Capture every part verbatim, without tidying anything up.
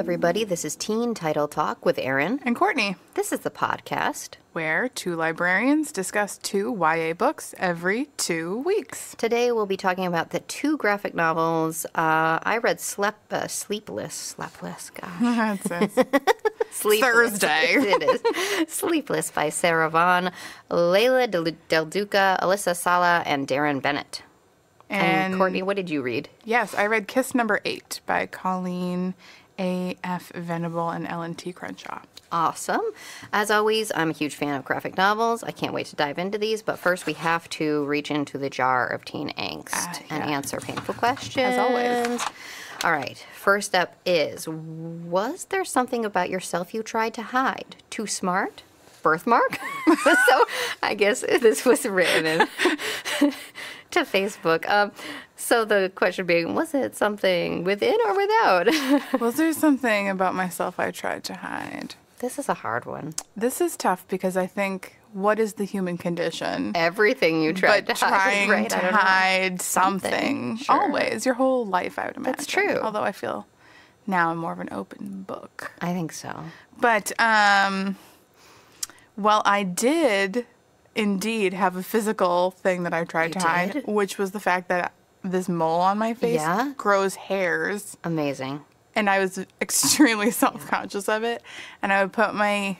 everybody. This is Teen Title Talk with Erin and Courtney. This is the podcast where two librarians discuss two Y A books every two weeks. Today we'll be talking about the two graphic novels. Uh, I read Slep, uh, Sleepless, Slepless, gosh. That's it. Sleepless. Thursday. It is. Sleepless by Sarah Vaughn, Leila Del Duca, Alyssa Sala, and Darren Bennett. And, and Courtney, what did you read? Yes, I read Kiss Number eight by Colleen A F Venable and Ellen T. Crenshaw. Awesome. As always, I'm a huge fan of graphic novels. I can't wait to dive into these, but first we have to reach into the jar of teen angst uh, yeah. and answer painful questions. As always. All right, first up is, was there something about yourself you tried to hide? Too smart? Birthmark? So I guess this was written in to Facebook. Um, so the question being, was it something within or without? Was there something about myself I tried to hide? This is a hard one. This is tough because I think, what is the human condition? Everything you tried but to hide. Trying right? to hide something. something. Sure. Always. Your whole life, I would imagine. That's true. Although I feel now I'm more of an open book. I think so. But, um, well, I did indeed have a physical thing that I tried you to hide, did? Which was the fact that this mole on my face yeah. grows hairs. Amazing. And I was extremely self-conscious yeah. of it. And I would put my,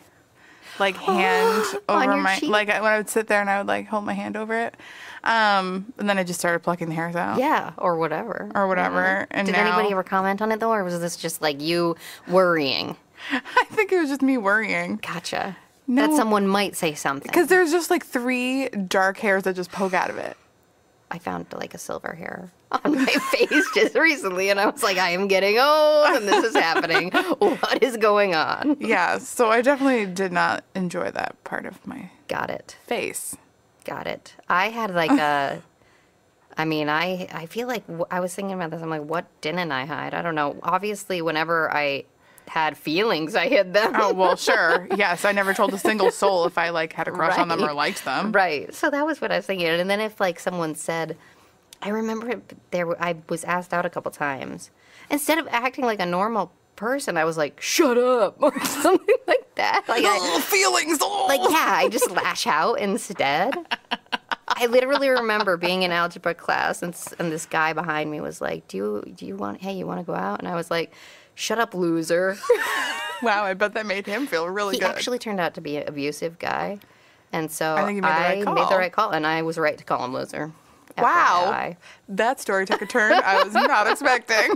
like, hand over my, cheek. Like, I, when I would sit there and I would, like, hold my hand over it. Um, and then I just started plucking the hairs out. Yeah, or whatever. Or whatever. Yeah. And Did now, anybody ever comment on it, though, or was this just, like, you worrying? I think it was just me worrying. Gotcha. No, that someone might say something. Because there's just, like, three dark hairs that just poke out of it. I found, like, a silver hair on my face just recently, and I was like, I am getting old, and this is happening. What is going on? Yeah, so I definitely did not enjoy that part of my Got it. Face. Got it. I had, like, a... I mean, I, I feel like... W I was thinking about this. I'm like, what didn't I hide? I don't know. Obviously, whenever I... had feelings, I hid them. Oh, well, sure. Yes, I never told a single soul if I, like, had a crush right. on them or liked them. Right. So that was what I was thinking. And then if, like, someone said, I remember it, there, I was asked out a couple times. Instead of acting like a normal person, I was like, shut up, or something like that. Like, oh, I, feelings! Oh. Like, yeah, I just lash out instead. I literally remember being in algebra class, and, and this guy behind me was like, do you, do you want, hey, you want to go out? And I was like... Shut up, loser. Wow, I bet that made him feel really he good. He actually turned out to be an abusive guy. And so I, think he made, I the right made the right call, and I was right to call him loser. Wow. F Y I. That story took a turn I was not expecting.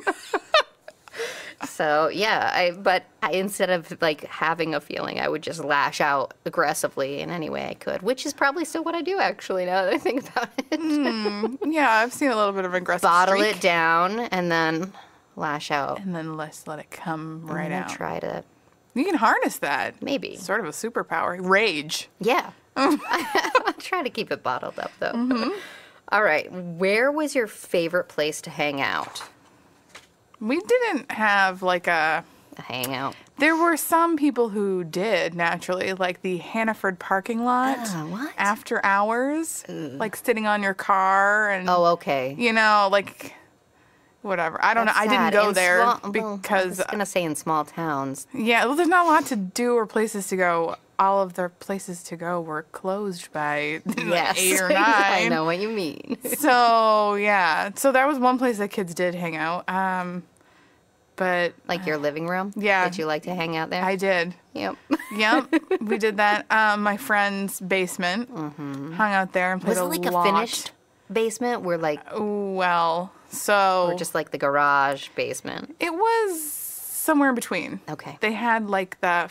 So, yeah, I, but I, instead of, like, having a feeling, I would just lash out aggressively in any way I could, which is probably still what I do, actually, now that I think about it. Mm, yeah, I've seen a little bit of aggressive Bottle streak. It down, and then... lash out. And then let's let it come right out. Try to. You can harness that. Maybe. Sort of a superpower. Rage. Yeah. I'll try to keep it bottled up, though. Mm-hmm. All right. Where was your favorite place to hang out? We didn't have, like, a... a hangout. There were some people who did, naturally, like the Hannaford parking lot. Uh, what? After hours. Ooh. Like, sitting on your car and... Oh, okay. You know, like... Whatever. I don't That's know. I sad. Didn't go in there small, because... I was going to say in small towns. Yeah. Well, there's not a lot to do or places to go. All of the places to go were closed by yes. like eight or nine. I know what you mean. So, yeah. So that was one place that kids did hang out. Um, but... Like your living room? Yeah. Did you like to hang out there? I did. Yep. Yep. We did that. Um, my friend's basement. Mm-hmm. Hung out there and played a lot. Was it like lot. a finished basement where like... Well... So, or just like the garage basement. It was somewhere in between. Okay. They had like the,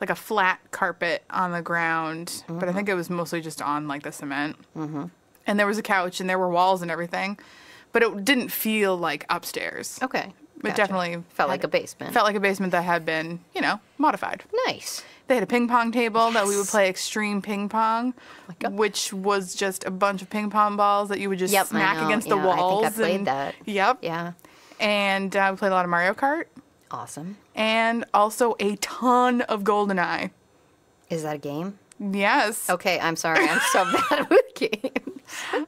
like a flat carpet on the ground, mm-hmm. but I think it was mostly just on like the cement. Mm-hmm. And there was a couch and there were walls and everything, but it didn't feel like upstairs. Okay. It gotcha. Definitely felt had, like a basement. Felt like a basement that had been, you know, modified. Nice. They had a ping pong table yes. that we would play extreme ping pong, oh which was just a bunch of ping pong balls that you would just yep, smack against yeah, the walls. I think I played and, that. Yep. Yeah. And uh, we played a lot of Mario Kart. Awesome. And also a ton of GoldenEye. Is that a game? Yes. Okay, I'm sorry. I'm so bad with games.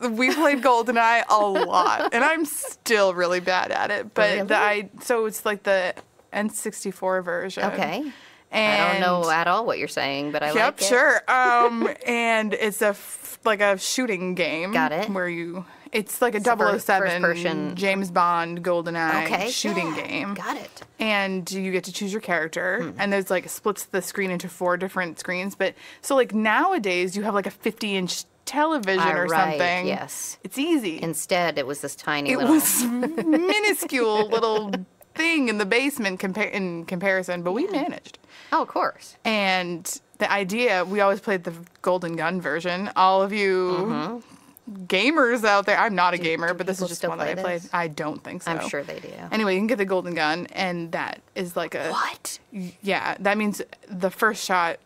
we played GoldenEye a lot, and I'm still really bad at it. But really? the I so it's like the N sixty-four version. Okay. And I don't know at all what you're saying, but I yep, like it. Yep, sure. Um, and it's a f like a shooting game. Got it. Where you, it's like a double oh seven James Bond GoldenEye okay, shooting yeah. game. Got it. And you get to choose your character, hmm. and there's like splits the screen into four different screens. But so like nowadays you have like a fifty inch television uh, or right, something. Yes. It's easy. Instead, it was this tiny. It little... was minuscule little. thing in the basement compa in comparison, but we managed. Oh, of course. And the idea, we always played the Golden Gun version. All of you mm-hmm. gamers out there, I'm not a do, gamer, but this is just one that I played. I don't think so. I'm sure they do. Anyway, you can get the Golden Gun, and that is like a... What? Yeah, that means the first shot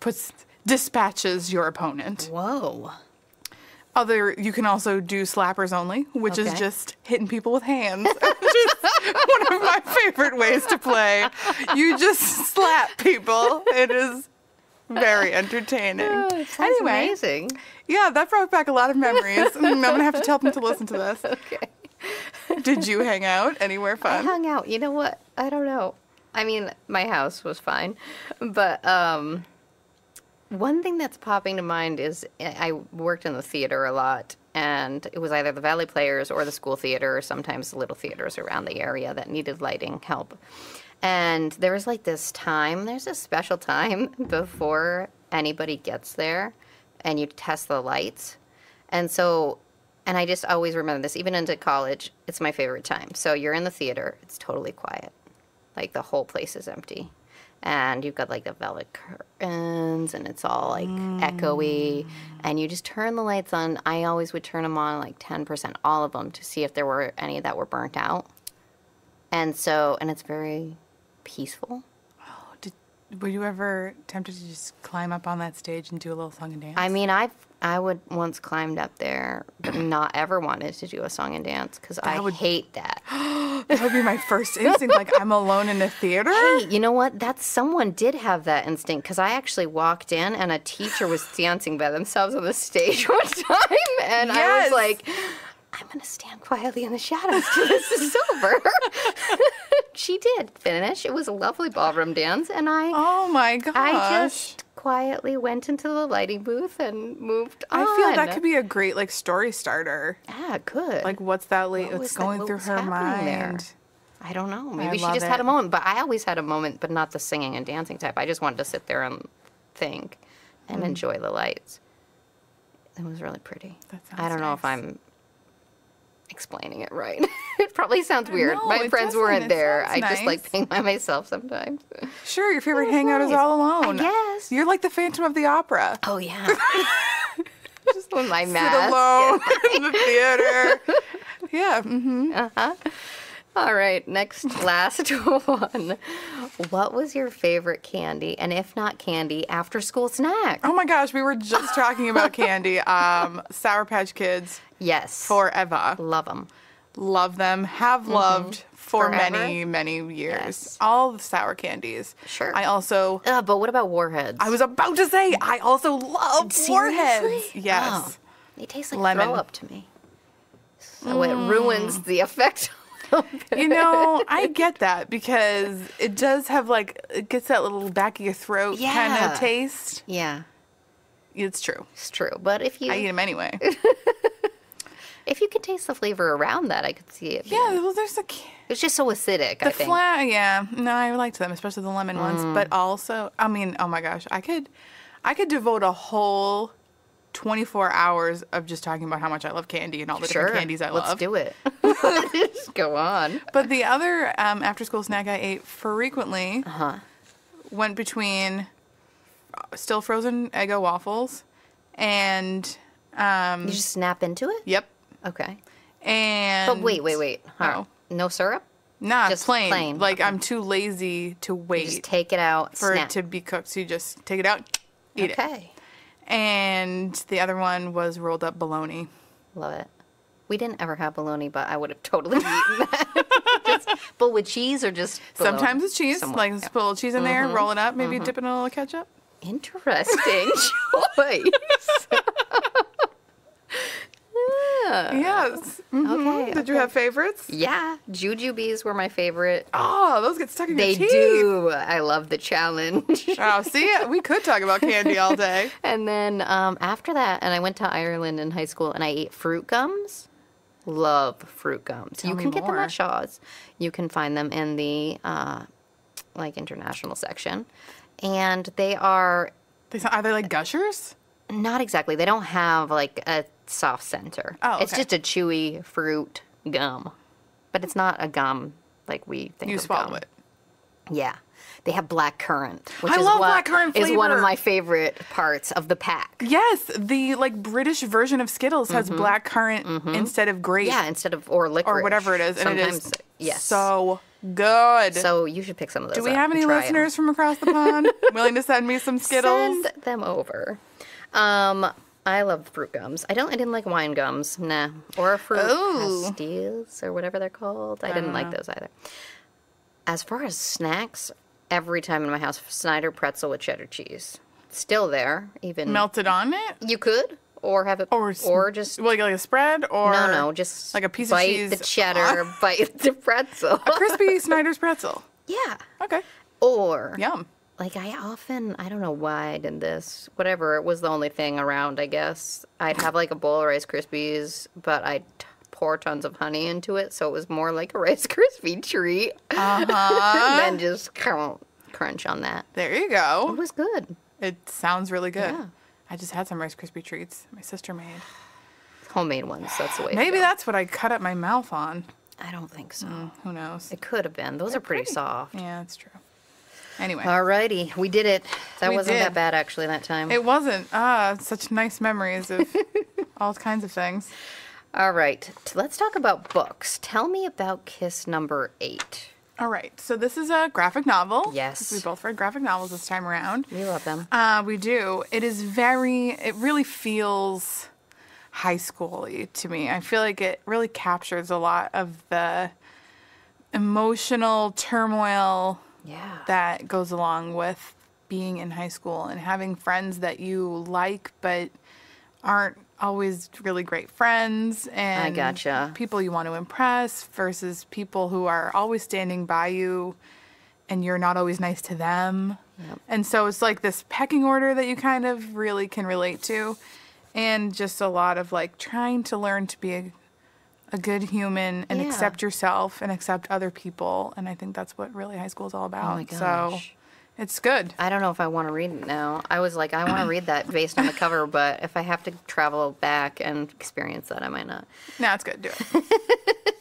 puts dispatches your opponent. Whoa. Other, you can also do slappers only, which okay. is just hitting people with hands, which is one of my favorite ways to play. You just slap people. It is very entertaining. Oh, it sounds anyway, amazing. Yeah, that brought back a lot of memories. I'm gonna have to tell them to listen to this. Okay. Did you hang out anywhere fun? I hung out. You know what? I don't know. I mean, my house was fine, but um. One thing that's popping to mind is I worked in the theater a lot, and it was either the Valley Players or the school theater or sometimes the little theaters around the area that needed lighting help. And there was like this time, there's a special time before anybody gets there, and you test the lights. And so, and I just always remember this, even into college, it's my favorite time. So you're in the theater, it's totally quiet. Like the whole place is empty. And you've got, like, the velvet curtains, and it's all, like, mm. echoey. And you just turn the lights on. I always would turn them on, like, ten percent, all of them, to see if there were any that were burnt out. And so, and it's very peaceful. Oh, did, were you ever tempted to just climb up on that stage and do a little song and dance? I mean, I've, I would once climbed up there, but not ever wanted to do a song and dance, because I would... hate that. That would be my first instinct, like, I'm alone in a theater? Hey, you know what? That's, someone did have that instinct, because I actually walked in, and a teacher was dancing by themselves on the stage one time, and yes. I was like, I'm going to stand quietly in the shadows till this is over. She did finish. It was a lovely ballroom dance, and I... Oh, my gosh. I just... quietly went into the lighting booth and moved on. I feel that could be a great, like, story starter. Yeah, good. Like, what's that late? What it's going that, through her mind. There? I don't know. Maybe I she just it. had a moment. But I always had a moment, but not the singing and dancing type. I just wanted to sit there and think and mm. enjoy the lights. It was really pretty. That I don't nice. know if I'm explaining it right. It probably sounds weird. No, my friends weren't there. I nice. just like being by myself sometimes. Sure, your favorite hangout nice. is all alone. Yes. You're like the Phantom of the Opera. Oh yeah. Just with my mask. Alone in the theater. Yeah. Mm-hmm. Uh-huh. All right, next last one. What was your favorite candy? And if not candy, after school snack? Oh my gosh, we were just talking about candy. Um, Sour Patch Kids. Yes. Forever. Love them. Love them. Have mm-hmm. loved for Forever? many, many years. Yes. All the sour candies. Sure. I also... Uh, but what about Warheads? I was about to say, I also love Seriously? Warheads. Yes. Oh, they taste like lemon. Throw up to me. So mm. it ruins the effect. You know, I get that because it does have like, it gets that little back of your throat yeah. kind of taste. Yeah. It's true. It's true. But if you... I eat them anyway. If you could taste the flavor around that, I could see it. Yeah, well, there's a... It's just so acidic, the I think. Fla yeah. No, I liked them, especially the lemon mm. ones. But also, I mean, oh my gosh, I could, I could devote a whole twenty-four hours of just talking about how much I love candy and all the sure. different candies I love. Let's do it. Just go on. But the other um, after-school snack I ate frequently uh-huh. went between still frozen Eggo waffles and... Um, you just snap into it? Yep. Okay. And but wait, wait, wait. Huh. No. no syrup? Nah, just plain. plain. Like, I'm too lazy to wait. You just take it out, for snap. it to be cooked. So you just take it out, eat okay. it. Okay. And the other one was rolled up bologna. Love it. We didn't ever have bologna, but I would have totally eaten that. Just, but with cheese or just bologna? Sometimes it's cheese. Somewhat, like, yeah. just put a little cheese in mm-hmm. there, roll it up, maybe mm-hmm. dip it in a little ketchup. Interesting choice. Yes. Mm-hmm. Okay. Did okay. you have favorites? Yeah. Jujubes were my favorite. Oh, those get stuck in they your teeth. They do. I love the challenge. Oh, see? We could talk about candy all day. And then um, after that, and I went to Ireland in high school, and I ate fruit gums. Love fruit gums. Tell you can more. Get them at Shaw's. You can find them in the, uh, like, international section. And they are... They sound, are they like Gushers? Not exactly. They don't have, like, a soft center. Oh, okay. It's just a chewy fruit gum. But it's not a gum like we think you of swallow gum. It. Yeah. They have black currant, which I is love what black currant flavor. Is one of my favorite parts of the pack. Yes, the like British version of Skittles has mm-hmm. black currant mm-hmm. instead of grape. Yeah, instead of or licorice or whatever it is, and sometimes, it is yes. so good. So you should pick some of those. Do we up have any listeners them. From across the pond willing to send me some Skittles? Send them over. Um, I love fruit gums. I don't. I didn't like wine gums. Nah, or fruit Ooh. Pastilles or whatever they're called. I, I didn't like those either. As far as snacks, every time in my house, Snyder pretzel with cheddar cheese. It's still there, even melted on it. You could, or have it, or, or just like, like a spread, or no, no, just like a piece bite of cheese. Bite the cheddar, on. Bite the pretzel. A crispy Snyder's pretzel. Yeah. Okay. Or yum. Like I often, I don't know why I did this. Whatever, it was the only thing around. I guess I'd have like a bowl of Rice Krispies, but I. Pour tons of honey into it, so it was more like a Rice Krispie treat uh-huh. than just crunch on that. There you go. It was good. It sounds really good. Yeah. I just had some Rice Krispie treats my sister made. Homemade ones, that's the way. Maybe that's what I cut up my mouth on. I don't think so. Mm, who knows? It could have been. Those They're are pretty, pretty soft. Yeah, that's true. Anyway. Alrighty, we did it. That we wasn't did. That bad actually that time. It wasn't. Ah, such nice memories of all kinds of things. All right, let's talk about books. Tell me about Kiss Number eight. All right, so this is a graphic novel. Yes. We both read graphic novels this time around. We love them. Uh, we do. It is very, it really feels high school-y to me. I feel like it really captures a lot of the emotional turmoil yeah. that goes along with being in high school and having friends that you like but aren't always really great friends and I gotcha. People you want to impress versus people who are always standing by you and you're not always nice to them. Yep. And so it's like this pecking order that you kind of really can relate to and just a lot of like trying to learn to be a, a good human and yeah. accept yourself and accept other people. And I think that's what really high school is all about. Oh my gosh. So it's good. I don't know if I want to read it now. I was like, I want to read that based on the cover, but if I have to travel back and experience that, I might not. No, it's good. Do it.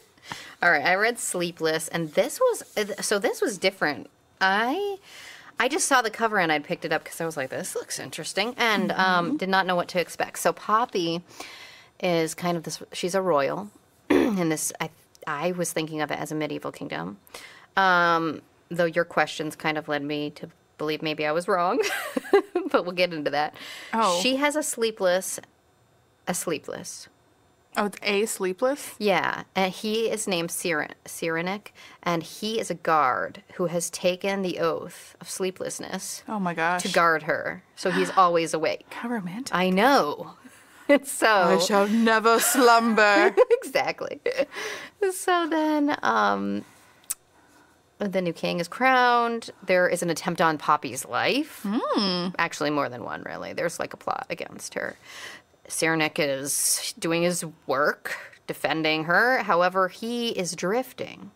All right. I read Sleepless, and this was so this was different. I I just saw the cover, and I picked it up because I was like, this looks interesting, and mm-hmm. um, did not know what to expect. So Poppy is kind of this. She's a royal, and this I I was thinking of it as a medieval kingdom. Um, Though your questions kind of led me to believe maybe I was wrong, but we'll get into that. Oh. She has a sleepless, a sleepless. Oh, it's a sleepless? Yeah. And he is named Cyren- Cyrenic, and he is a guard who has taken the oath of sleeplessness. Oh, my gosh. To guard her. So he's always awake. How romantic. I know. So I shall never slumber. Exactly. So then... um the new king is crowned. There is an attempt on Poppy's life. Mm. Actually, more than one, really. There's like a plot against her. Cyrenic is doing his work, defending her. However, he is drifting.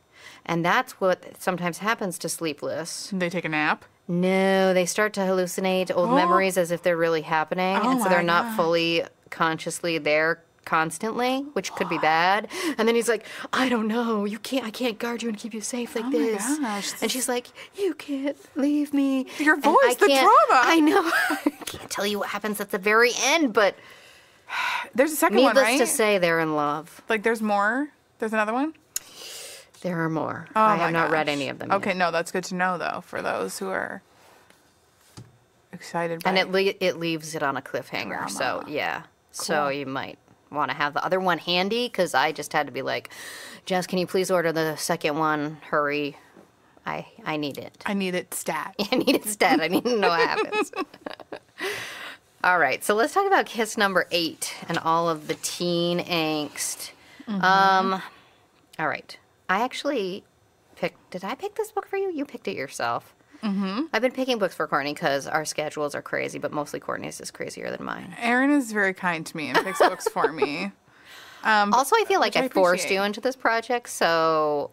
And that's what sometimes happens to Sleepless. They take a nap? No, they start to hallucinate old oh. memories as if they're really happening. Oh, and so they're not God. Fully consciously there. Constantly, which could be bad. And then he's like, I don't know, you can't, I can't guard you and keep you safe like oh this. My gosh. And she's like, you can't leave me. Your voice, I the drama. I know. I can't tell you what happens at the very end, but there's a second one, right? Needless to say, they're in love. Like, there's more? There's another one? There are more. Oh I have not gosh. Read any of them okay, yet. No, that's good to know, though, for those who are excited by and it. And le it leaves it on a cliffhanger, drama. So, yeah. Cool. So you might want to have the other one handy because I just had to be like, Jess, can you please order the second one? Hurry. I I need it. I need it stat. I need it stat. I need to know what happens. All right, so let's talk about Kiss Number eight and all of the teen angst. Mm-hmm. Um, all right. I actually picked... Did I pick this book for you? You picked it yourself. Mm-hmm. I've been picking books for Courtney because our schedules are crazy, but mostly Courtney's is crazier than mine. Erin is very kind to me and picks books for me. Um, also, I feel like I, I forced you into this project, so...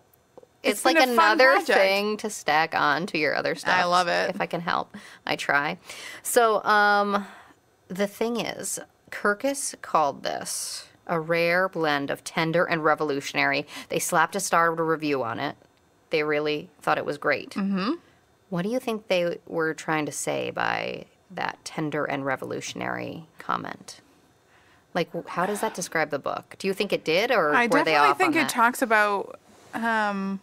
It's, it's like another thing to stack on to your other stuff. I love it. If I can help, I try. So um, the thing is, Kirkus called this a rare blend of tender and revolutionary. They slapped a star review on it. They really thought it was great. Mm-hmm. What do you think they were trying to say by that tender and revolutionary comment? Like, how does that describe the book? Do you think it did, or I were they off on that? I definitely think it talks about... Um,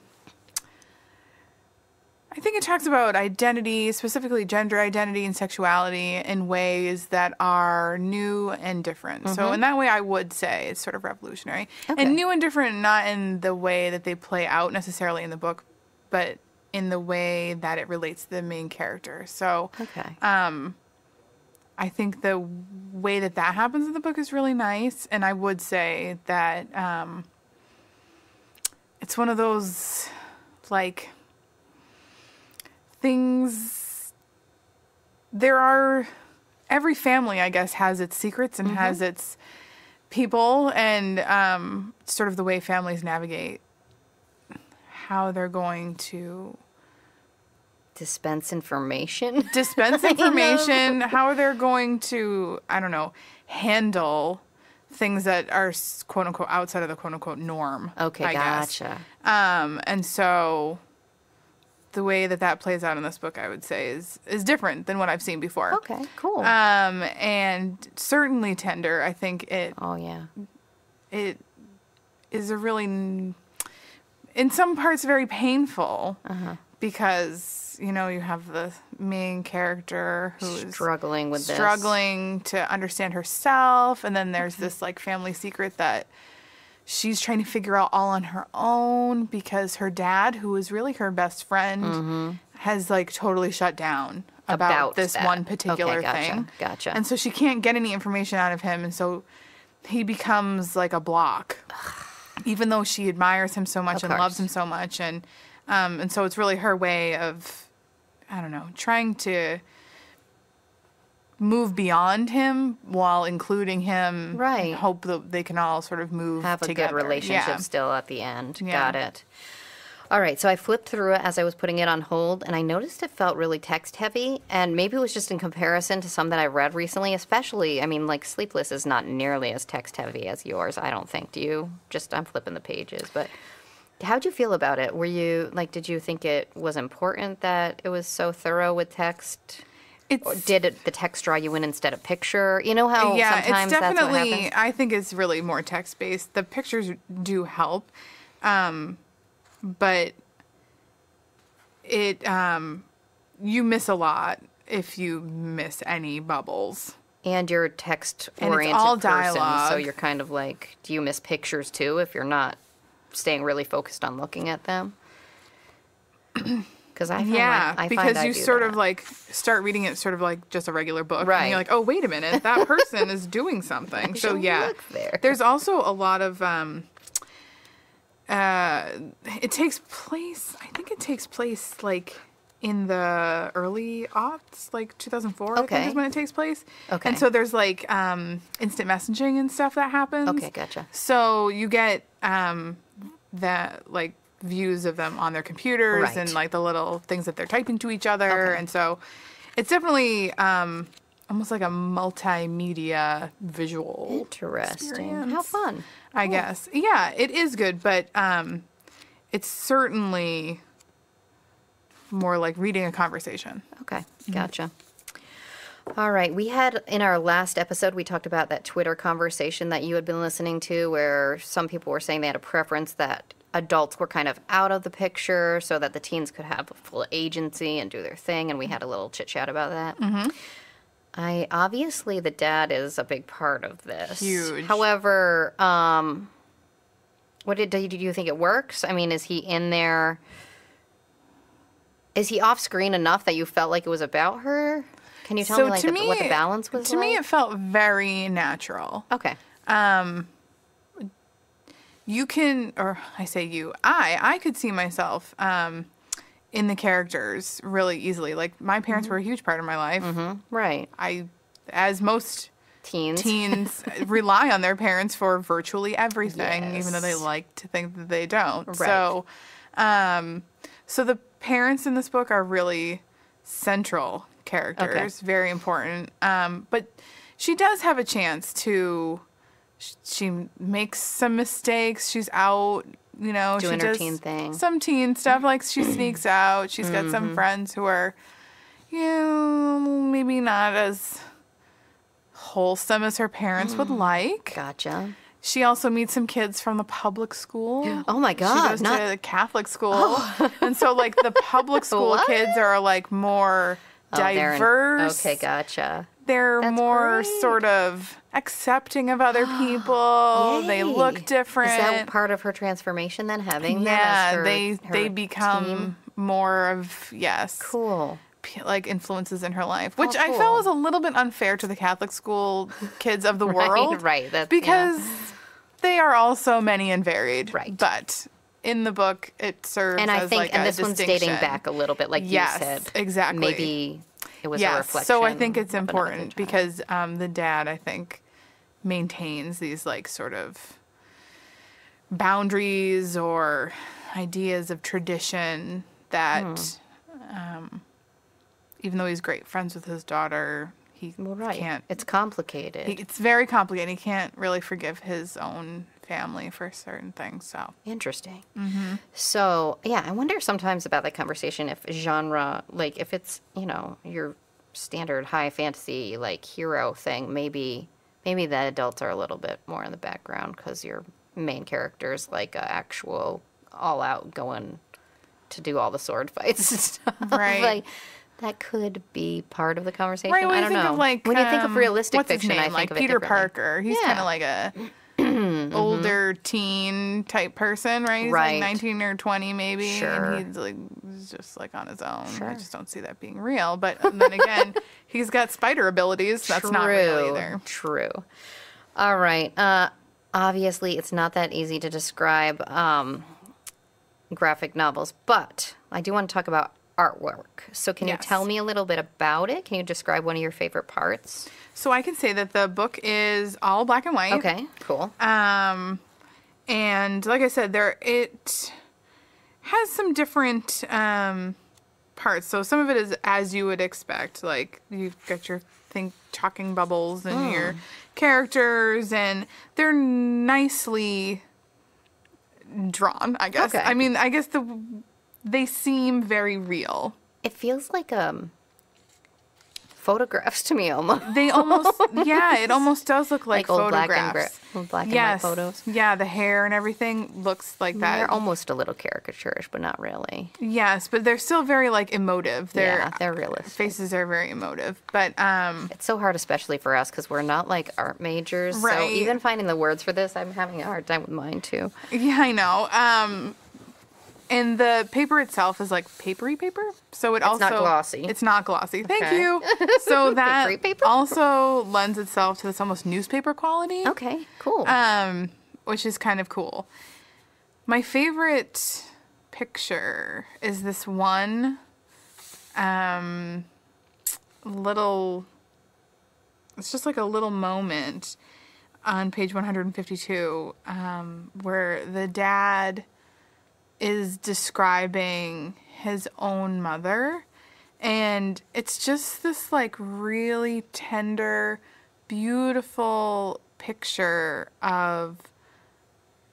I think it talks about identity, specifically gender identity and sexuality, in ways that are new and different. Mm-hmm. So in that way, I would say it's sort of revolutionary. Okay. And new and different, not in the way that they play out necessarily in the book, but in the way that it relates to the main character. So okay. um, I think the way that that happens in the book is really nice. And I would say that... Um, It's one of those, like, things, there are, every family, I guess, has its secrets and mm-hmm. has its people, and um, sort of the way families navigate how they're going to... Dispense information? Dispense information, how they're going to, I don't know, handle... things that are quote unquote outside of the quote unquote norm. Okay, I gotcha. Guess. Um, and so the way that that plays out in this book, I would say, is is different than what I've seen before. Okay, cool. Um, and certainly tender. I think it. Oh yeah. It is a really, in some parts, very painful uh-huh. because you know you have the main character who's struggling with this. Struggling to understand herself, and then there's okay. this like family secret that she's trying to figure out all on her own because her dad, who is really her best friend, mm-hmm. has like totally shut down about, about this that. one particular okay, gotcha, thing. Gotcha. And so she can't get any information out of him, and so he becomes like a block, even though she admires him so much of and course. loves him so much, and um, and so it's really her way of. I don't know, trying to move beyond him while including him. Right. And hope that they can all sort of move Have together. Have a good relationship yeah. still at the end. Yeah. Got it. All right, so I flipped through it as I was putting it on hold, and I noticed it felt really text-heavy, and maybe it was just in comparison to some that I read recently, especially, I mean, like, Sleepless is not nearly as text-heavy as yours, I don't think. Do you? Just, I'm flipping the pages, but... How'd you feel about it? Were you, like, did you think it was important that it was so thorough with text? It's, or did it, the text draw you in instead of picture? You know how yeah, sometimes it's definitely, that's what happens? I think it's really more text-based. The pictures do help, um, but it um, you miss a lot if you miss any bubbles. And you're a text-oriented and it's all person, dialogue. So you're kind of like, do you miss pictures, too, if you're not staying really focused on looking at them? Because I find yeah, like, I because find I you do sort that. of like start reading it sort of like just a regular book, right? And you're like, oh wait a minute, that person is doing something. So yeah, look there. There's also a lot of um, uh, it takes place. I think it takes place like in the early aughts, like two thousand four, okay. I think is when it takes place. Okay. And so there's like um, instant messaging and stuff that happens. Okay, gotcha. So you get. Um, that like views of them on their computers right. and like the little things that they're typing to each other okay. and so it's definitely um almost like a multimedia visual interesting experience. How fun I cool. guess yeah it is good, but um it's certainly more like reading a conversation. Okay, gotcha. Mm-hmm. All right. We had, in our last episode, we talked about that Twitter conversation that you had been listening to where some people were saying they had a preference that adults were kind of out of the picture so that the teens could have full agency and do their thing, and we had a little chit-chat about that. Mm-hmm. I obviously, the dad is a big part of this. Huge. However, um, what did, did you think it works? I mean, is he in there? Is he off-screen enough that you felt like it was about her? Can you tell so me, like, the, me what the balance was to like? Me, it felt very natural. Okay. Um, you can, or I say you, I, I could see myself um, in the characters really easily. Like, my parents mm-hmm. were a huge part of my life. Mm-hmm. Right. I, as most teens, teens rely on their parents for virtually everything, yes. even though they like to think that they don't. Right. So, um, so the parents in this book are really central characters, okay. very important. Um, but she does have a chance to. She makes some mistakes. She's out, you know, doing she her does teen thing, some teen stuff. Like she sneaks out. She's mm-hmm. got some friends who are, you know, maybe not as wholesome as her parents mm. would like. Gotcha. She also meets some kids from the public school. Oh my God! She goes not... to a Catholic school, oh. and so like the public school kids are like more oh, diverse. In... Okay, gotcha. They're That's more great. sort of accepting of other people. They look different. Is that part of her transformation then, having yeah, them as her, they her they become team? more of yes, cool like influences in her life, which oh, cool. I felt was a little bit unfair to the Catholic school kids of the right, world, right? That's, because yeah. they are also many and varied, right? But in the book, it serves and I as think, like and a this one's dating back a little bit, like yes, you said, exactly, maybe. It was yes. a reflection. So I think it's important because um, the dad, I think, maintains these like sort of boundaries or ideas of tradition that, mm. um, even though he's great friends with his daughter, he well, right. can't. It's complicated. He, it's very complicated. He can't really forgive his own family for certain things. So interesting. Mm-hmm. So yeah, I wonder sometimes about that conversation if genre, like if it's, you know, your standard high fantasy like hero thing, maybe maybe the adults are a little bit more in the background because your main character is like a actual all out going to do all the sword fights and stuff. Right. Like, that could be part of the conversation. Right, when I don't you think know. Of like, when um, you think of realistic what's fiction, his name? I like think Peter of it Parker. He's yeah. kind of like a Mm-hmm. older teen type person, right? He's right. like nineteen or twenty maybe. Sure. And he's like he's just like on his own. Sure. I just don't see that being real. But then again, he's got spider abilities. That's True. Not real either. True. All right. Uh, obviously, it's not that easy to describe um, graphic novels, but I do want to talk about artwork. So can yes. you tell me a little bit about it? Can you describe one of your favorite parts? So I can say that the book is all black and white. Okay, cool. Um, and like I said, there it has some different um, parts. So some of it is as you would expect. Like you've got your think talking bubbles and mm. your characters, and they're nicely drawn, I guess. Okay. I mean, I guess the they seem very real. It feels like um photographs to me almost. They almost, yeah, it almost does look like, like old photographs. Black and, black and yes. white photos. Yeah, the hair and everything looks like that. They're almost a little caricaturish, but not really. Yes, but they're still very, like, emotive. They're, yeah, they're realistic. Faces are very emotive, but... Um, it's so hard, especially for us, because we're not, like, art majors. Right. So even finding the words for this, I'm having a hard time with mine, too. Yeah, I know. Um... And the paper itself is like papery paper, so it it's also it's not glossy. It's not glossy. Thank okay. you. So that also lends itself to this almost newspaper quality. Okay, cool. Um, which is kind of cool. My favorite picture is this one, um, little. It's just like a little moment on page one hundred fifty-two, um, where the dad is describing his own mother, and it's just this like really tender, beautiful picture of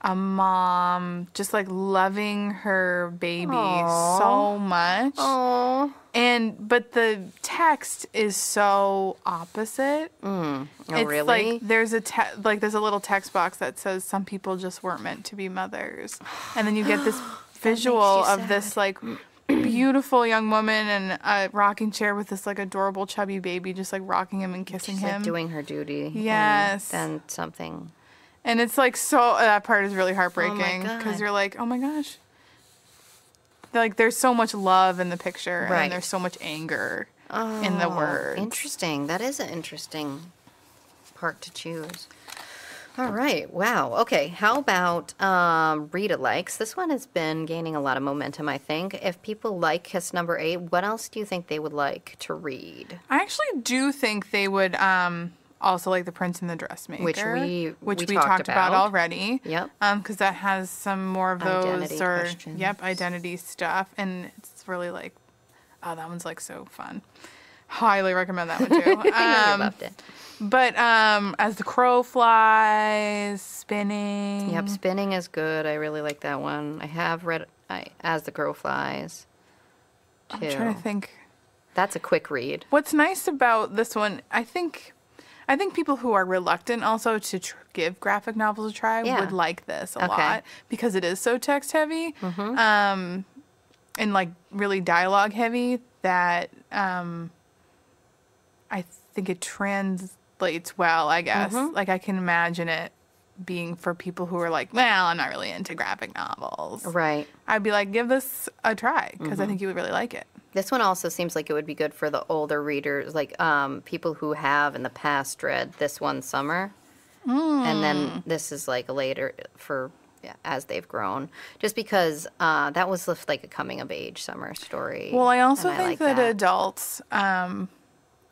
a mom just like loving her baby Aww. So much. Aww. And but the text is so opposite. Mm. Oh, it's really? Like there's a te like there's a little text box that says some people just weren't meant to be mothers, and then you get this visual of sad. This like beautiful young woman in a rocking chair with this like adorable chubby baby just like rocking him and kissing She's, him, like, doing her duty. Yes, and, and something. And it's, like, so... That part is really heartbreaking. Because oh you're like, oh, my gosh. Like, there's so much love in the picture. Right. And there's so much anger. oh, in the words. Interesting. That is an interesting part to choose. All right. Wow. Okay. How about um, read-alikes? This one has been gaining a lot of momentum, I think. If people like Kiss Number eight, what else do you think they would like to read? I actually do think they would um, also like The Prince and the Dressmaker. Which we, which we, we talked, talked about. about already. Yep. Because um, that has some more of those. Identity or, questions. Yep, identity stuff. And it's really like, oh, that one's like so fun. Highly recommend that one, too. Um, I know you loved it. But um, As the Crow Flies, Spinning. Yep, Spinning is good. I really like that one. I have read I, As the Crow Flies, too. I'm trying to think. That's a quick read. What's nice about this one, I think, I think people who are reluctant also to tr give graphic novels a try yeah. would like this a okay. lot because it is so text heavy mm-hmm. um, and like really dialogue heavy that um, I think it trans. well, I guess. Mm-hmm. Like, I can imagine it being for people who are like, well, I'm not really into graphic novels. Right. I'd be like, give this a try, because mm-hmm. I think you would really like it. This one also seems like it would be good for the older readers, like um, people who have in the past read This One Summer. Mm. And then this is, like, later for yeah, as they've grown. Just because uh, that was, like, a coming-of-age summer story. Well, I also think I like that, that adults, um,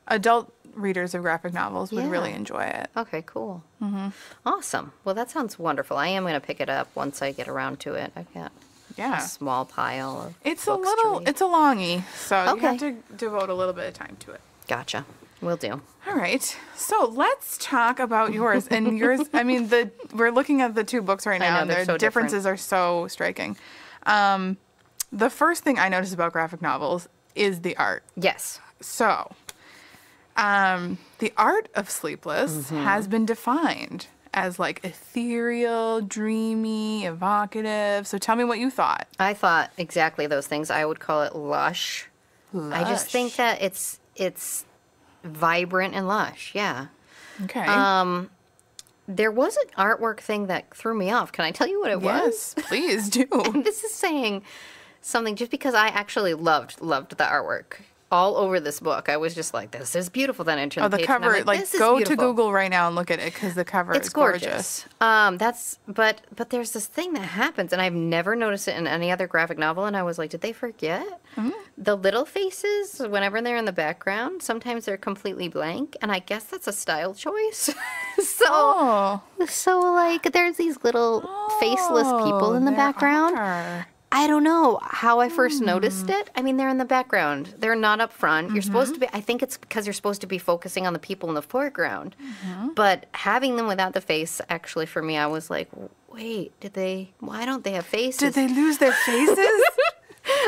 adult... readers of graphic novels would yeah. really enjoy it. Okay, cool. Mm-hmm. Awesome. Well, that sounds wonderful. I am going to pick it up once I get around to it. I've got yeah. a small pile of It's books a little, to read. It's a longy, so okay. you have to devote a little bit of time to it. Gotcha. Will do. All right. So let's talk about yours. And yours, I mean, the we're looking at the two books right now, know, and their so differences different. are so striking. Um, the first thing I notice about graphic novels is the art. Yes. So... Um, the art of Sleepless mm-hmm. has been defined as, like, ethereal, dreamy, evocative. So tell me what you thought. I thought exactly those things. I would call it lush. Lush. I just think that it's it's vibrant and lush, yeah. Okay. Um, there was an artwork thing that threw me off. Can I tell you what it yes, was? Yes, please do. And this is saying something just because I actually loved loved the artwork. All over this book, I was just like, "This is beautiful." Then I turned oh, the, the page cover. And I'm like, this like, go is to Google right now and look at it because the cover it's is gorgeous. gorgeous. Um, that's but but there's this thing that happens, and I've never noticed it in any other graphic novel. And I was like, "Did they forget mm-hmm. the little faces?" Whenever they're in the background, sometimes they're completely blank, and I guess that's a style choice. so oh. so like, there's these little oh, faceless people in the background. Are. I don't know how I first mm. noticed it. I mean, they're in the background. They're not up front. Mm-hmm. You're supposed to be, I think it's because you're supposed to be focusing on the people in the foreground. Mm-hmm. But having them without the face, actually, for me, I was like, wait, did they, why don't they have faces? Did they lose their faces?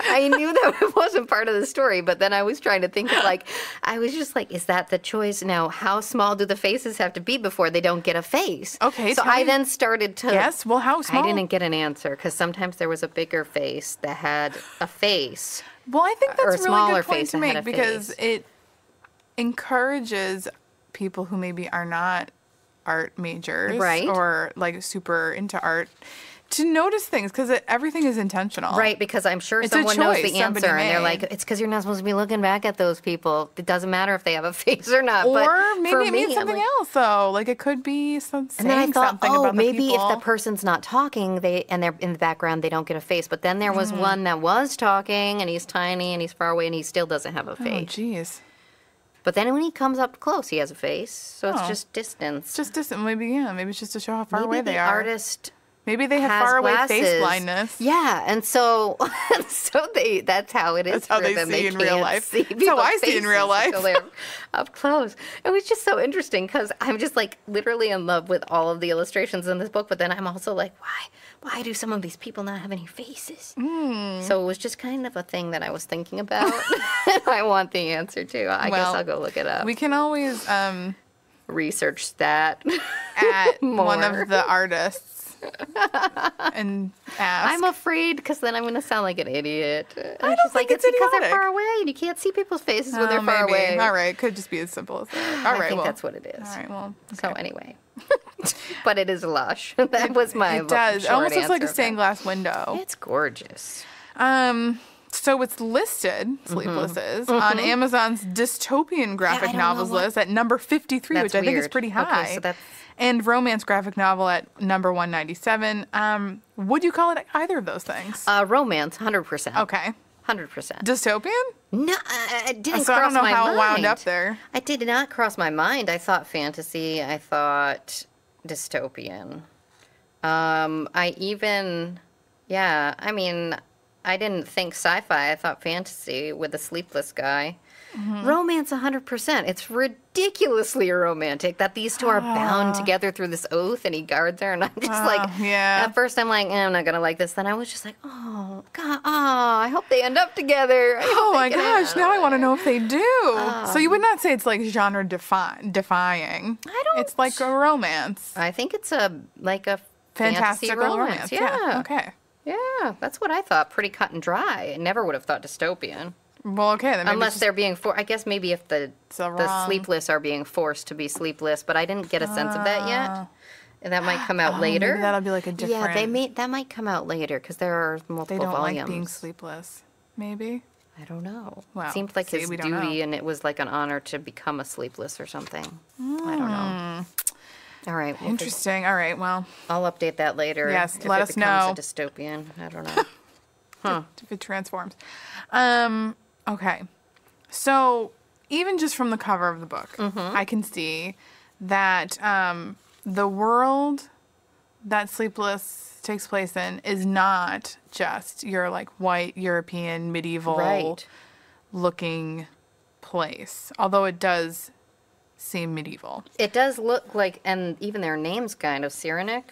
I knew that it wasn't part of the story, but then I was trying to think of, like, I was just like, is that the choice? Now, how small do the faces have to be before they don't get a face? Okay. So I then started to... Yes, well, how small? I didn't get an answer, because sometimes there was a bigger face that had a face. Well, I think that's a really good point to make, because it encourages people who maybe are not art majors right? or, like, super into art... to notice things, because everything is intentional. Right, because I'm sure it's someone knows the answer, and they're like, it's because you're not supposed to be looking back at those people. It doesn't matter if they have a face or not. Or but maybe for it means me, something like, else, though. Like, it could be some, saying something about the And then I thought, oh, maybe the if the person's not talking, they and they're in the background, they don't get a face. But then there was mm. one that was talking, and he's tiny, and he's far away, and he still doesn't have a face. Oh, jeez. But then when he comes up close, he has a face, so oh. it's just distance. It's just distance. Maybe, yeah, maybe it's just to show how far maybe away they the are. Artist... Maybe they have faraway face blindness. Yeah, and so so they that's how it is. That's how they see in real life. That's how I see in real life. Up close. It was just so interesting because I'm just like literally in love with all of the illustrations in this book, but then I'm also like, why why do some of these people not have any faces? Mm. So it was just kind of a thing that I was thinking about. And I want the answer to. I well, guess I'll go look it up. We can always um, research that at more. One of the artists. And ask. I'm afraid because then I'm going to sound like an idiot. And I don't just think like, it's, it's because they're far away and you can't see people's faces oh, when they're maybe. far away. All right, could just be as simple as that. All right, I think well. that's what it is. All right, well, okay. So anyway, but it is lush. That it, was my. It does. Short Almost looks like a stained glass window. It's gorgeous. Um, So it's listed, Sleepless mm-hmm. is, mm-hmm. on Amazon's dystopian graphic yeah, novels list at number fifty-three, that's which weird. I think is pretty high. Okay, so that's... And romance graphic novel at number one ninety-seven. Um, would you call it either of those things? Uh, romance, one hundred percent. Okay. one hundred percent. Dystopian? No, it didn't so cross my mind. I don't know how mind. It wound up there. I did not cross my mind. I thought fantasy. I thought dystopian. Um, I even, yeah, I mean, I didn't think sci-fi. I thought fantasy with a sleepless guy. Mm-hmm. Romance, one hundred percent. It's ridiculously romantic that these two are uh, bound together through this oath, and he guards her. And I'm just uh, like, yeah. At first I'm like, eh, I'm not going to like this. Then I was just like, oh, God, oh, I hope they end up together. Oh, my gosh. Now I want to know if they do. Um, so you would not say it's like genre defi defying. I don't. It's like a romance. I think it's a like a fantastic romance. romance. Yeah. yeah. Okay. Yeah, that's what I thought. Pretty cut and dry. I never would have thought dystopian. Well, okay. Then Unless just, they're being forced. I guess maybe if the the wrong. sleepless are being forced to be sleepless, but I didn't get a sense uh, of that yet. And that might come out oh, later. Maybe that'll be like a different. Yeah, they may, that might come out later because there are multiple volumes. They don't volumes. like being sleepless, maybe? I don't know. Well, it seemed like see, his duty know. and it was like an honor to become a sleepless or something. Mm. I don't know. All right. Well, interesting. All right. Well, I'll update that later. Yes. If let it us know. A dystopian. I don't know. huh. If it transforms. Um, okay. So even just from the cover of the book, mm-hmm. I can see that um, the world that Sleepless takes place in is not just your like white European medieval right. looking place, although it does. Seem medieval. It does look like, and even their names kind of Cyrenaic.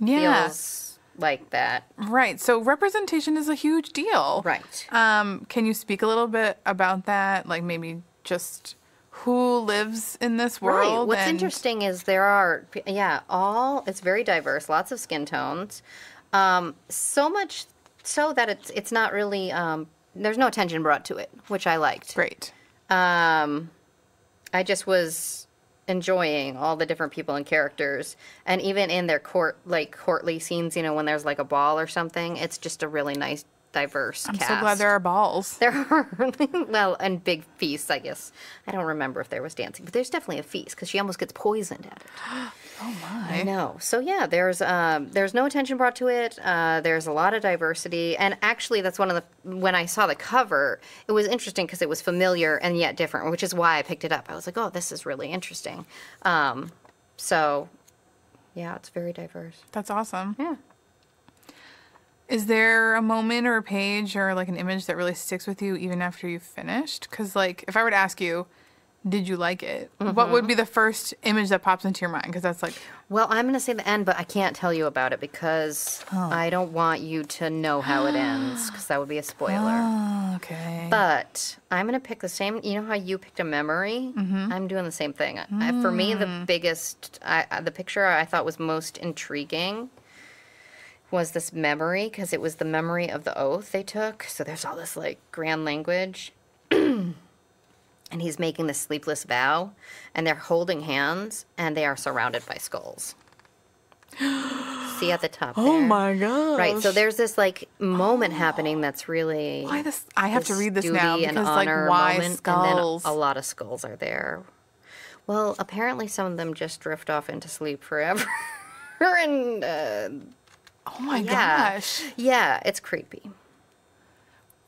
Yeah. Feels like that. Right. So representation is a huge deal. Right. Um, can you speak a little bit about that? Like maybe just who lives in this world? Right. What's and... interesting is there are, yeah, all, it's very diverse, lots of skin tones. Um, so much so that it's, it's not really, um, there's no attention brought to it, which I liked. Great. Um... I just was enjoying all the different people and characters, and even in their court, like courtly scenes, you know, when there's like a ball or something, it's just a really nice, diverse cast. I'm so glad there are balls. There are, well, and big feasts, I guess. I don't remember if there was dancing, but there's definitely a feast because she almost gets poisoned at it. Oh my! I know. So yeah, there's um, there's no attention brought to it. Uh, there's a lot of diversity, and actually, that's one of the when I saw the cover, it was interesting because it was familiar and yet different, which is why I picked it up. I was like, oh, this is really interesting. Um, so yeah, it's very diverse. That's awesome. Yeah. Is there a moment or a page or like an image that really sticks with you even after you've finished? Because like, if I were to ask you. Did you like it? Mm-hmm. What would be the first image that pops into your mind? Because that's like... Well, I'm going to say the end, but I can't tell you about it because oh. I don't want you to know how it ends because that would be a spoiler. Oh, okay. But I'm going to pick the same... You know how you picked a memory? Mm-hmm. I'm doing the same thing. Mm. I, for me, the biggest... I, the picture I thought was most intriguing was this memory because it was the memory of the oath they took. So there's all this, like, grand language. And he's making this sleepless vow, and they're holding hands, and they are surrounded by skulls. See at the top there. Oh, my gosh. Right, so there's this, like, moment oh. happening that's really... Why this? I have this to read this now, because, like, why moment, skulls? And then a lot of skulls are there. Well, apparently some of them just drift off into sleep forever. and, uh, oh, my yeah. gosh. Yeah, it's creepy.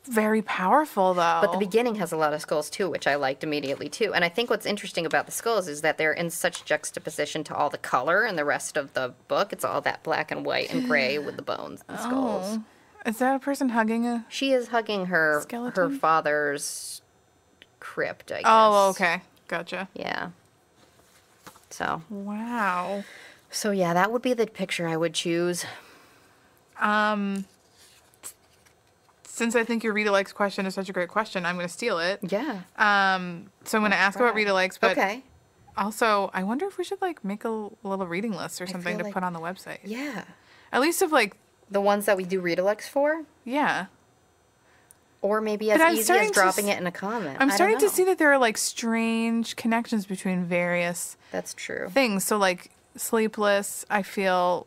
Very powerful, though. But the beginning has a lot of skulls, too, which I liked immediately, too. And I think what's interesting about the skulls is that they're in such juxtaposition to all the color and the rest of the book. It's all that black and white and gray with the bones and oh. skulls. Is that a person hugging a She is hugging her skeleton? her father's crypt, I guess. Oh, okay. Gotcha. Yeah. So. Wow. So, yeah, that would be the picture I would choose. Um... Since I think your Rita Likes question is such a great question, I'm going to steal it. Yeah. Um, so I'm going to ask right. about Rita Likes, but okay. also I wonder if we should like make a little reading list or something to like, put on the website. Yeah. At least of like... The ones that we do Rita Likes for? Yeah. Or maybe as easy as dropping it in a comment. I'm starting to see that there are like strange connections between various That's true. things. So like Sleepless, I feel...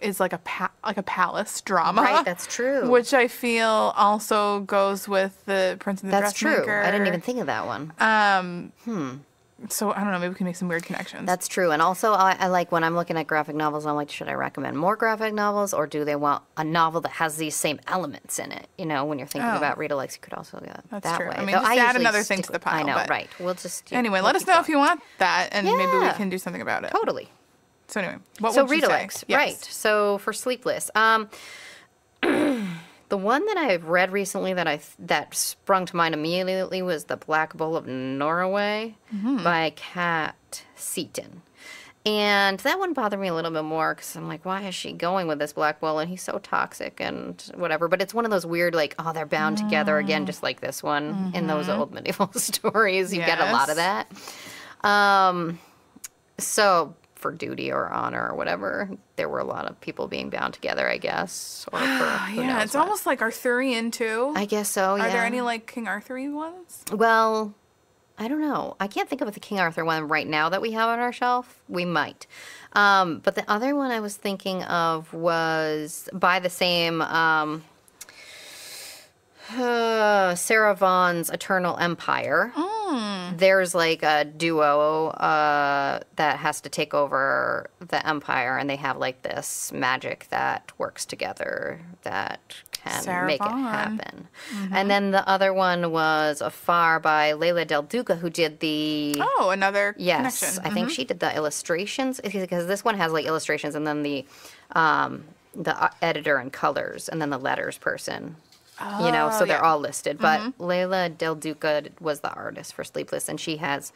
is like a pa like a palace drama. Right, that's true. Which I feel also goes with The Prince and the that's Dressmaker. That's true. I didn't even think of that one. Um, hmm. So, I don't know, maybe we can make some weird connections. That's true. And also, I, I like when I'm looking at graphic novels, I'm like, should I recommend more graphic novels, or do they want a novel that has these same elements in it? You know, when you're thinking oh. about read alikes, you could also go that's that true. way. I mean, Though just I add another thing to the pile. I know, right. We'll just... You, anyway, we'll let us know going. if you want that, and yeah. maybe we can do something about it. Totally. So, anyway, what so would you say? So, read alikes, right. So, for Sleepless. Um... The one that I've read recently that I that sprung to mind immediately was The Black Bull of Norway mm-hmm. by Kat Seton. And that one bothered me a little bit more because I'm like, why is she going with this Black Bull? And he's so toxic and whatever. But it's one of those weird, like, oh, they're bound mm. together again, just like this one mm-hmm. in those old medieval stories. You yes. get a lot of that. Um, so... for duty or honor or whatever, there were a lot of people being bound together, I guess. Or for who yeah, knows it's what. Almost like Arthurian too. I guess so. Yeah. Are there any like King Arthury ones? Well, I don't know. I can't think of the King Arthur one right now that we have on our shelf. We might, um, but the other one I was thinking of was by the same um, uh, Sarah Vaughn's Eternal Empire. Mm. There's like a duo uh, that has to take over the empire, and they have like this magic that works together that can Sarah make Vaughn. it happen. Mm-hmm. And then the other one was Afar by Leila Del Duca, who did the... Oh, another yes, connection. I mm-hmm. think she did the illustrations, because this one has like illustrations and then the, um, the editor and colors and then the letters person. Oh, you know, so yeah. they're all listed. But mm-hmm. Leila Del Duca was the artist for Sleepless, and she has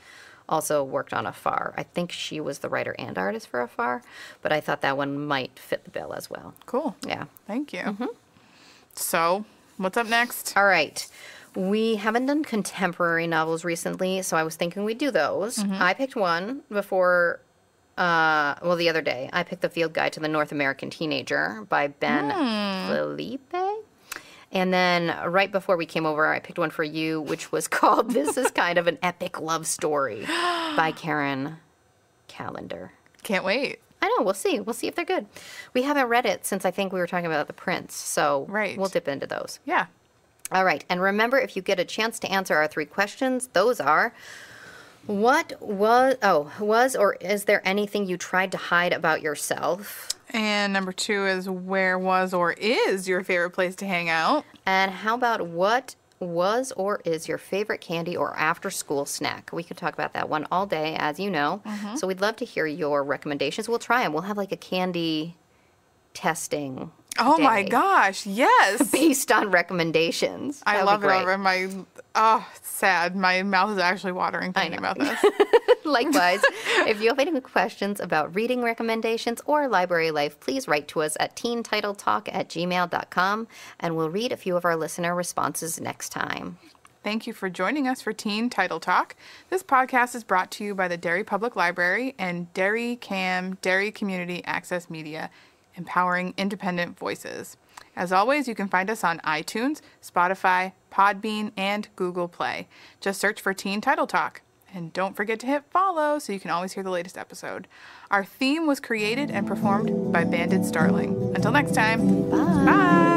also worked on Afar. I think she was the writer and artist for Afar, but I thought that one might fit the bill as well. Cool. Yeah. Thank you. Mm-hmm. So, what's up next? All right. We haven't done contemporary novels recently, so I was thinking we'd do those. Mm-hmm. I picked one before... Uh, well, the other day. I picked The Field Guide to the North American Teenager by Ben mm. Felipe. And then right before we came over, I picked one for you, which was called This Is Kind of an Epic Love Story by Karen Callender. Can't wait. I know. We'll see. We'll see if they're good. We haven't read it since I think we were talking about The Prince. So right. we'll dip into those. Yeah. All right. And remember, if you get a chance to answer our three questions, those are... What was, oh, was or is there anything you tried to hide about yourself? And number two is, where was or is your favorite place to hang out? And how about, what was or is your favorite candy or after-school snack? We could talk about that one all day, as you know. Mm-hmm. So we'd love to hear your recommendations. We'll try them. We'll have like a candy testing Oh day. my gosh, yes. Based on recommendations. I That'd love it over my oh sad. My mouth is actually watering thinking about this. Likewise. If you have any questions about reading recommendations or library life, please write to us at teen title talk at gmail dot com, and we'll read a few of our listener responses next time. Thank you for joining us for Teen Title Talk. This podcast is brought to you by the Derry Public Library and Derry C A M, Derry Community Access Media, empowering independent voices. As always, you can find us on iTunes, Spotify, Podbean, and Google Play. Just search for Teen Title Talk. And don't forget to hit follow so you can always hear the latest episode. Our theme was created and performed by Bandit Starling. Until next time, bye. Bye.